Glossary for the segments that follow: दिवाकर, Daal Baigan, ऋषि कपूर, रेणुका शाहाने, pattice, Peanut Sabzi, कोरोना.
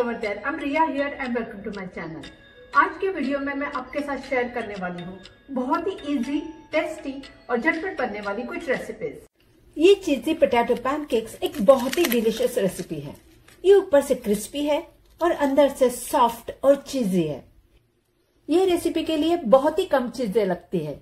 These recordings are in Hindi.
all over there. I'm Riya here and welcome to my channel. आज के वीडियो में मैं आपके साथ शेयर करने वाली हूँ बहुत ही इजी, टेस्टी और झटपट बनने वाली कुछ रेसिपीज। ये चीज़ी पोटैटो पैनकेक्स एक बहुत ही डिलीशियस रेसिपी है। ये ऊपर से क्रिस्पी है और अंदर से सॉफ्ट और चीजी है। ये रेसिपी के लिए बहुत ही कम चीजें लगती है,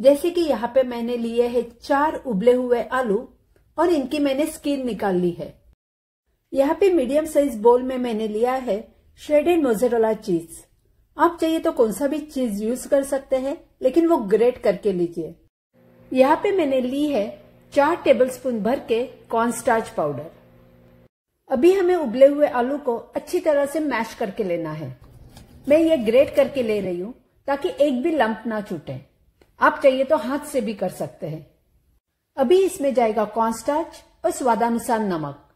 जैसे कि यहाँ पे मैंने लिए है 4 उबले हुए आलू और इनकी मैंने स्किन निकाल ली है। यहाँ पे मीडियम साइज बोल में मैंने लिया है श्रेडेड मोज़रेला चीज। आप चाहिए तो कौन सा भी चीज यूज कर सकते हैं, लेकिन वो ग्रेट करके लीजिए। यहाँ पे मैंने ली है 4 टेबलस्पून भर के कॉर्नस्टार्च पाउडर। अभी हमें उबले हुए आलू को अच्छी तरह से मैश करके लेना है। मैं ये ग्रेट करके ले रही हूँ ताकि एक भी लंप ना छूटे। आप चाहिए तो हाथ से भी कर सकते हैं। अभी इसमें जाएगा कॉर्नस्टार्च और स्वादानुसार नमक।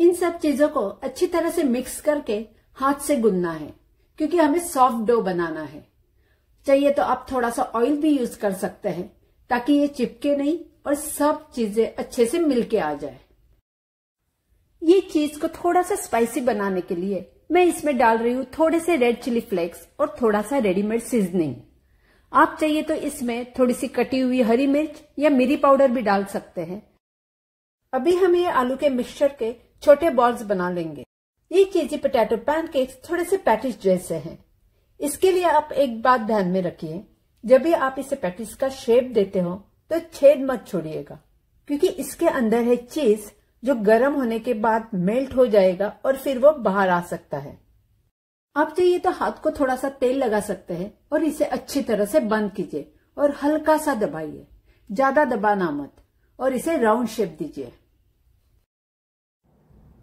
इन सब चीजों को अच्छी तरह से मिक्स करके हाथ से गूंदना है, क्योंकि हमें सॉफ्ट डो बनाना है। चाहिए तो आप थोड़ा सा ऑयल भी यूज कर सकते हैं ताकि ये चिपके नहीं और सब चीजें अच्छे से मिलके आ जाए। ये चीज को थोड़ा सा स्पाइसी बनाने के लिए मैं इसमें डाल रही हूँ थोड़े से रेड चिली फ्लेक्स और थोड़ा सा रेडीमेड सीजनिंग। आप चाहिए तो इसमें थोड़ी सी कटी हुई हरी मिर्च या मिरी पाउडर भी डाल सकते हैं। अभी हम ये आलू के मिक्सचर के छोटे बॉल्स बना लेंगे। ये चीज़ी पोटैटो पैनकेक्स थोड़े से पैटिस जैसे हैं। इसके लिए आप एक बात ध्यान में रखिए, जब भी आप इसे पैटिस का शेप देते हो तो छेद मत छोड़िएगा, क्योंकि इसके अंदर है चीज जो गर्म होने के बाद मेल्ट हो जाएगा और फिर वो बाहर आ सकता है। आप चाहिए तो हाथ को थोड़ा सा तेल लगा सकते हैं और इसे अच्छी तरह से बंद कीजिए और हल्का सा दबाइए, ज्यादा दबाना मत, और इसे राउंड शेप दीजिए।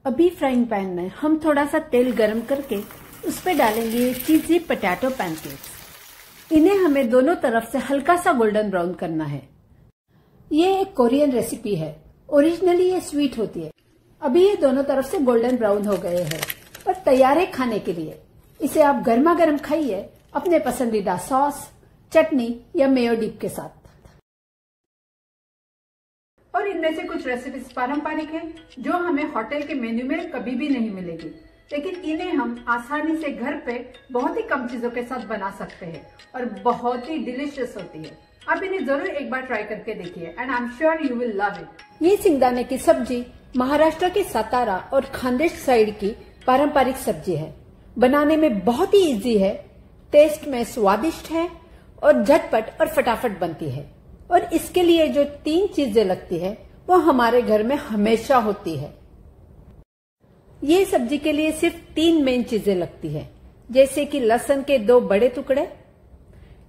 अभी फ्राइंग पैन में हम थोड़ा सा तेल गरम करके उस पर डालेंगे चीज़ी पोटैटो पैनकेक्स। इन्हें हमें दोनों तरफ से हल्का सा गोल्डन ब्राउन करना है। ये एक कोरियन रेसिपी है, ओरिजिनली ये स्वीट होती है। अभी ये दोनों तरफ से गोल्डन ब्राउन हो गए हैं और तैयार है खाने के लिए। इसे आप गर्मा गर्म खाइए अपने पसंदीदा सॉस, चटनी या मेयो डिप के साथ। और इनमें से कुछ रेसिपीज पारंपरिक हैं, जो हमें होटल के मेन्यू में कभी भी नहीं मिलेगी, लेकिन इन्हें हम आसानी से घर पे बहुत ही कम चीजों के साथ बना सकते हैं और बहुत ही डिलीशियस होती है। आप इन्हें जरूर एक बार ट्राई करके देखिए and I am sure you will love it. ये सिंगदाने की सब्जी महाराष्ट्र के सातारा और खानदेश साइड की पारंपरिक सब्जी है। बनाने में बहुत ही इजी है, टेस्ट में स्वादिष्ट है और झटपट और फटाफट बनती है। और इसके लिए जो 3 चीजें लगती है वो हमारे घर में हमेशा होती है। ये सब्जी के लिए सिर्फ 3 मेन चीजें लगती है, जैसे कि लहसुन के 2 बड़े टुकड़े।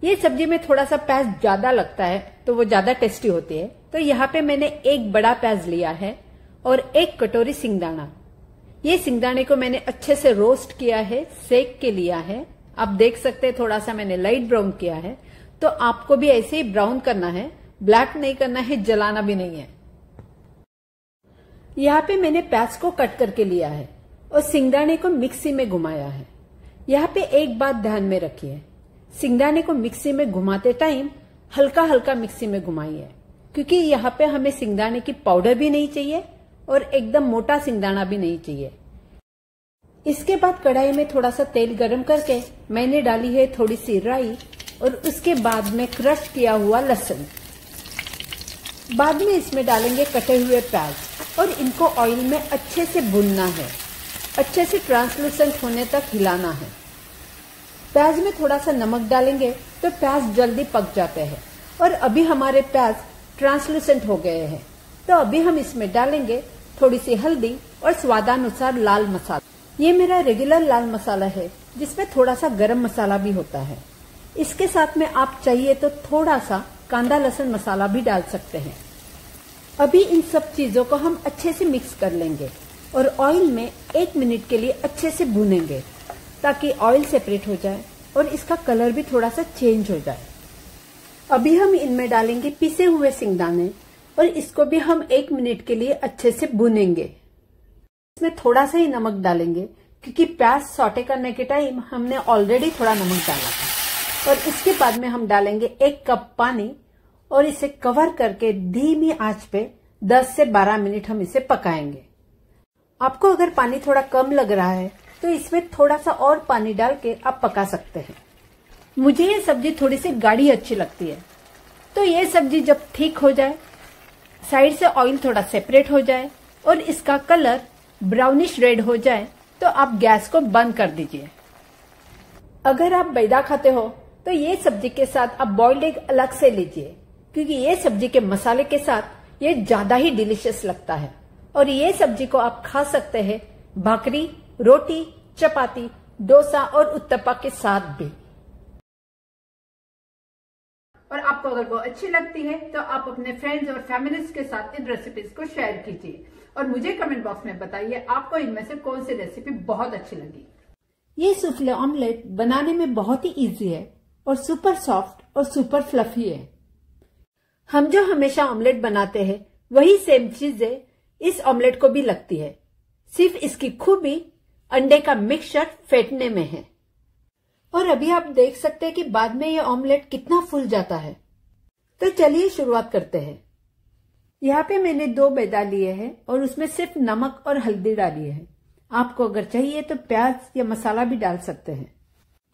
ये सब्जी में थोड़ा सा प्याज ज्यादा लगता है तो वो ज्यादा टेस्टी होती है, तो यहाँ पे मैंने 1 बड़ा प्याज लिया है और 1 कटोरी सिंगदाना। ये सिंगदाने को मैंने अच्छे से रोस्ट किया है, सेक के लिया है। आप देख सकते हैं थोड़ा सा मैंने लाइट ब्राउन किया है, तो आपको भी ऐसे ही ब्राउन करना है, ब्लैक नहीं करना है, जलाना भी नहीं है। यहाँ पे मैंने प्याज को कट करके लिया है और सिंगदाने को मिक्सी में घुमाया है। यहाँ पे एक बात ध्यान में रखिए, सिंगदाने को मिक्सी में घुमाते टाइम हल्का हल्का मिक्सी में घुमाइए, क्योंकि यहाँ पे हमें सिंगदाने की पाउडर भी नहीं चाहिए और एकदम मोटा सिंगदाना भी नहीं चाहिए। इसके बाद कढ़ाई में थोड़ा सा तेल गरम करके मैंने डाली है थोड़ी सी राई और उसके बाद में क्रश किया हुआ लहसुन। बाद में इसमें डालेंगे कटे हुए प्याज और इनको ऑयल में अच्छे से भूनना है। अच्छे से ट्रांसलूसेंट होने तक हिलाना है। प्याज में थोड़ा सा नमक डालेंगे तो प्याज जल्दी पक जाते हैं। और अभी हमारे प्याज ट्रांसलूसेंट हो गए हैं, तो अभी हम इसमें डालेंगे थोड़ी सी हल्दी और स्वादानुसार लाल मसाला। ये मेरा रेगुलर लाल मसाला है जिसमें थोड़ा सा गरम मसाला भी होता है। इसके साथ में आप चाहिए तो थोड़ा सा कांदा लहसुन मसाला भी डाल सकते हैं। अभी इन सब चीजों को हम अच्छे से मिक्स कर लेंगे और ऑयल में 1 मिनट के लिए अच्छे से भूनेंगे ताकि ऑयल सेपरेट हो जाए और इसका कलर भी थोड़ा सा चेंज हो जाए। अभी हम इनमें डालेंगे पिसे हुए सिंगदाने और इसको भी हम 1 मिनट के लिए अच्छे से भूनेंगे। इसमें थोड़ा सा ही नमक डालेंगे, क्योंकि प्याज सौटे करने के टाइम हमने ऑलरेडी थोड़ा नमक डाला था। और इसके बाद में हम डालेंगे 1 कप पानी और इसे कवर करके धीमी आंच पे 10 से 12 मिनट हम इसे पकाएंगे। आपको अगर पानी थोड़ा कम लग रहा है तो इसमें थोड़ा सा और पानी डाल के आप पका सकते हैं। मुझे ये सब्जी थोड़ी सी गाढ़ी अच्छी लगती है, तो ये सब्जी जब ठीक हो जाए, साइड से ऑयल थोड़ा सेपरेट हो जाए और इसका कलर ब्राउनिश रेड हो जाए तो आप गैस को बंद कर दीजिए। अगर आप बैदा खाते हो तो ये सब्जी के साथ आप बॉइल्ड एग अलग से लीजिए, क्योंकि ये सब्जी के मसाले के साथ ये ज्यादा ही डिलीशियस लगता है। और ये सब्जी को आप खा सकते हैं भाकरी, रोटी, चपाती, डोसा और उत्तपा के साथ भी। और आपको अगर वो अच्छी लगती है तो आप अपने फ्रेंड्स और फैमिलीज के साथ इन रेसिपीज को शेयर कीजिए और मुझे कमेंट बॉक्स में बताइए आपको इनमें से कौन सी रेसिपी बहुत अच्छी लगी। ये सूफले ऑमलेट बनाने में बहुत ही इजी है और सुपर सॉफ्ट और सुपर फ्लफी है। हम जो हमेशा ऑमलेट बनाते हैं वही सेम चीजें इस ऑमलेट को भी लगती है, सिर्फ इसकी खूबी अंडे का मिक्सचर फेंटने में है। और अभी आप देख सकते हैं कि बाद में ये ऑमलेट कितना फूल जाता है। तो चलिए शुरुआत करते हैं। यहाँ पे मैंने 2 बेदा लिए हैं और उसमें सिर्फ नमक और हल्दी डाली है। आपको अगर चाहिए तो प्याज या मसाला भी डाल सकते हैं।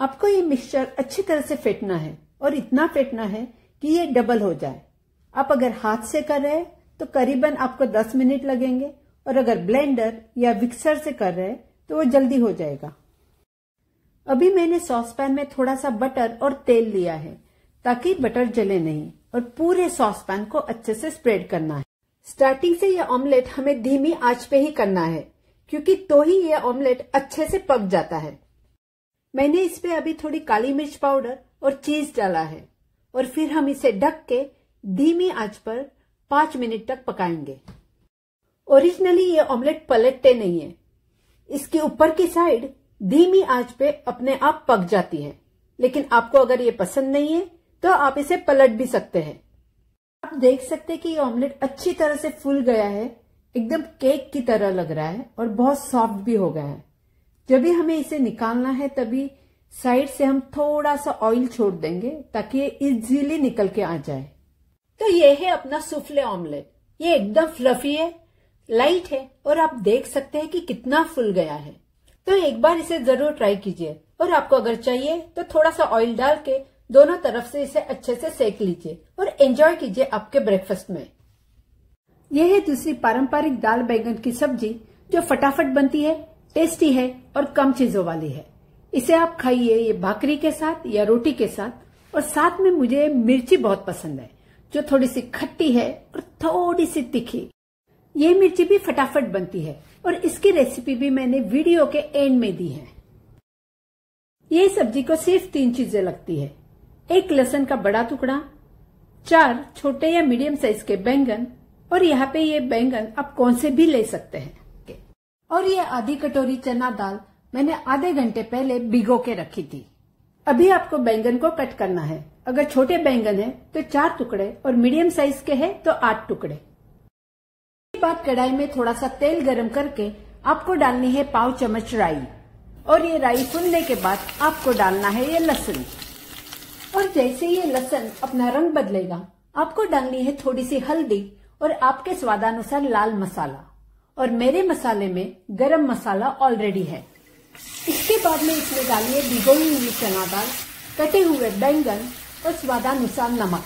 आपको ये मिक्सचर अच्छी तरह से फेंटना है और इतना फेंटना है कि ये डबल हो जाए। आप अगर हाथ से कर रहे हैं तो करीबन आपको 10 मिनट लगेंगे और अगर ब्लेंडर या मिक्सर से कर रहे हैं तो वो जल्दी हो जाएगा। अभी मैंने सॉस पैन में थोड़ा सा बटर और तेल लिया है ताकि बटर जले नहीं और पूरे सॉस पैन को अच्छे से स्प्रेड करना है। स्टार्टिंग से यह ऑमलेट हमें धीमी आंच पे ही करना है, क्योंकि तो ही यह ऑमलेट अच्छे से पक जाता है। मैंने इसमें अभी थोड़ी काली मिर्च पाउडर और चीज डाला है और फिर हम इसे ढक के धीमी आंच पर 5 मिनट तक पकाएंगे। ओरिजिनली ये ऑमलेट पलटते नहीं है, इसके ऊपर की साइड धीमी आंच पे अपने आप पक जाती है, लेकिन आपको अगर ये पसंद नहीं है तो आप इसे पलट भी सकते हैं। आप देख सकते हैं कि ये ऑमलेट अच्छी तरह से फूल गया है, एकदम केक की तरह लग रहा है और बहुत सॉफ्ट भी हो गया है। जब भी हमें इसे निकालना है तभी साइड से हम थोड़ा सा ऑयल छोड़ देंगे ताकि ये इजीली निकल के आ जाए। तो ये है अपना सूफले ऑमलेट। ये एकदम फ्लफी है, लाइट है और आप देख सकते हैं कि कितना फूल गया है। तो एक बार इसे जरूर ट्राई कीजिए और आपको अगर चाहिए तो थोड़ा सा ऑयल डाल के दोनों तरफ से इसे अच्छे से सेक लीजिए और एंजॉय कीजिए आपके ब्रेकफास्ट में। यह है दूसरी पारंपरिक दाल बैंगन की सब्जी जो फटाफट बनती है, टेस्टी है और कम चीजों वाली है। इसे आप खाइए ये भाकरी के साथ या रोटी के साथ। और साथ में मुझे मिर्ची बहुत पसंद है जो थोड़ी सी खट्टी है और थोड़ी सी तीखी। ये मिर्ची भी फटाफट बनती है और इसकी रेसिपी भी मैंने वीडियो के एंड में दी है। ये सब्जी को सिर्फ 3 चीजें लगती है, 1 लहसुन का बड़ा टुकड़ा, 4 छोटे या मीडियम साइज के बैंगन और यहाँ पे ये बैंगन आप कौन से भी ले सकते हैं। और ये आधी कटोरी चना दाल मैंने आधे घंटे पहले भिगो के रखी थी। अभी आपको बैंगन को कट करना है। अगर छोटे बैंगन है तो 4 टुकड़े और मीडियम साइज के हैं तो 8 टुकड़े। इसके बाद कढ़ाई में थोड़ा सा तेल गरम करके आपको डालनी है पाव चम्मच राई और ये राई फूलने के बाद आपको डालना है ये लहसुन। और जैसे ये लहसुन अपना रंग बदलेगा आपको डालनी है थोड़ी सी हल्दी और आपके स्वादानुसार लाल मसाला। और मेरे मसाले में गरम मसाला ऑलरेडी है। इसके बाद में इसमें डालिए भिगोई हुई चना दाल, कटे हुए बैंगन और स्वादानुसार नमक।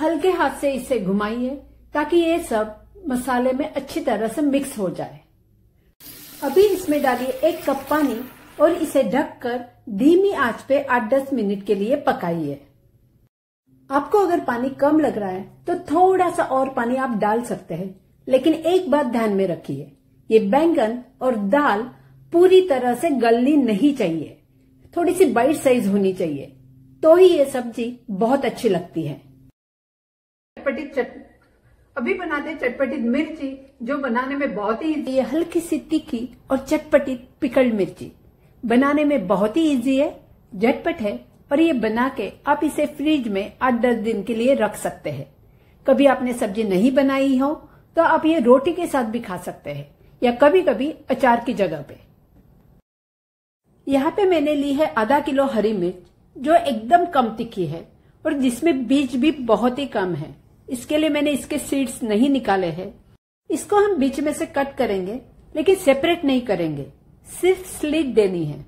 हल्के हाथ से इसे घुमाइए ताकि ये सब मसाले में अच्छी तरह से मिक्स हो जाए। अभी इसमें डालिए 1 कप पानी और इसे ढककर धीमी आंच पे 8-10 मिनट के लिए पकाइए। आपको अगर पानी कम लग रहा है तो थोड़ा सा और पानी आप डाल सकते हैं, लेकिन एक बात ध्यान में रखिए, ये बैंगन और दाल पूरी तरह से गलनी नहीं चाहिए, थोड़ी सी बाइट साइज होनी चाहिए, तो ही ये सब्जी बहुत अच्छी लगती है। चटपटी चटनी अभी बनाते चटपटी मिर्ची जो बनाने में बहुत ही इजी है। हल्की सी तीखी और चटपटी पिकल्ड मिर्ची बनाने में बहुत ही इजी है, झटपट है और ये बना के आप इसे फ्रिज में 8-10 दिन के लिए रख सकते हैं। कभी आपने सब्जी नहीं बनाई हो तो आप ये रोटी के साथ भी खा सकते हैं या कभी कभी अचार की जगह पे। यहाँ पे मैंने ली है आधा किलो हरी मिर्च जो एकदम कम तीखी है और जिसमें बीज भी बहुत ही कम है, इसके लिए मैंने इसके सीड्स नहीं निकाले हैं। इसको हम बीच में से कट करेंगे लेकिन सेपरेट नहीं करेंगे, सिर्फ स्लिट देनी है।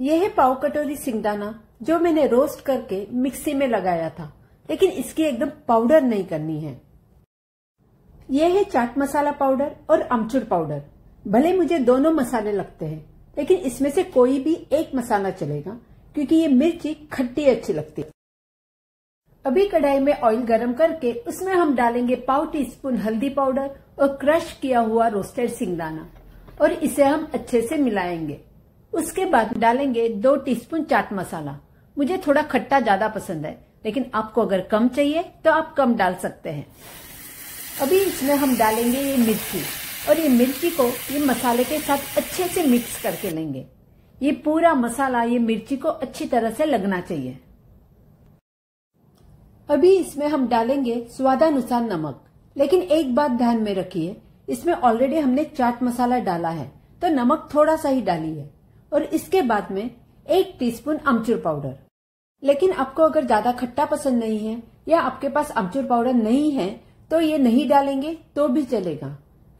यह है पाव कटोरी सिंगदाना जो मैंने रोस्ट करके मिक्सी में लगाया था, लेकिन इसकी एकदम पाउडर नहीं करनी है। यह है चाट मसाला पाउडर और अमचूर पाउडर। भले मुझे दोनों मसाले लगते हैं, लेकिन इसमें से कोई भी एक मसाला चलेगा क्योंकि ये मिर्ची खट्टी अच्छी लगती है। अभी कढ़ाई में ऑयल गरम करके उसमें हम डालेंगे पाव टीस्पून हल्दी पाउडर और क्रश किया हुआ रोस्टेड सिंगदाना और इसे हम अच्छे से मिलाएंगे। उसके बाद डालेंगे 2 टीस्पून चाट मसाला। मुझे थोड़ा खट्टा ज्यादा पसंद है, लेकिन आपको अगर कम चाहिए तो आप कम डाल सकते हैं। अभी इसमें हम डालेंगे ये मिर्ची और ये मिर्ची को ये मसाले के साथ अच्छे से मिक्स करके लेंगे। ये पूरा मसाला ये मिर्ची को अच्छी तरह से लगना चाहिए। अभी इसमें हम डालेंगे स्वादानुसार नमक, लेकिन एक बात ध्यान में रखिए, इसमें ऑलरेडी हमने चाट मसाला डाला है तो नमक थोड़ा सा ही डालिए। और इसके बाद में 1 टीस्पून अमचूर पाउडर। लेकिन आपको अगर ज्यादा खट्टा पसंद नहीं है या आपके पास अमचूर पाउडर नहीं है तो ये नहीं डालेंगे तो भी चलेगा,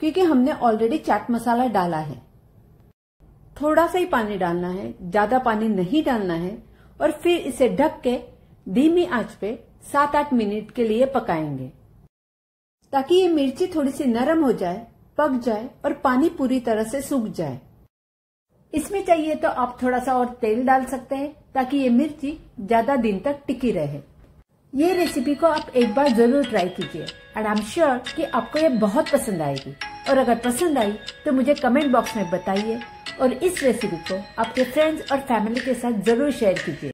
क्योंकि हमने ऑलरेडी चाट मसाला डाला है। थोड़ा सा ही पानी डालना है, ज्यादा पानी नहीं डालना है। और फिर इसे ढक के धीमी आंच पे 7-8 मिनट के लिए पकाएंगे ताकि ये मिर्ची थोड़ी सी नरम हो जाए, पक जाए और पानी पूरी तरह से सूख जाए। इसमें चाहिए तो आप थोड़ा सा और तेल डाल सकते हैं ताकि ये मिर्ची ज्यादा दिन तक टिकी रहे। ये रेसिपी को आप एक बार जरूर ट्राई कीजिए एंड आई एम श्योर कि आपको ये बहुत पसंद आएगी। और अगर पसंद आई तो मुझे कमेंट बॉक्स में बताइए और इस रेसिपी को आपके फ्रेंड्स और फैमिली के साथ जरूर शेयर कीजिए।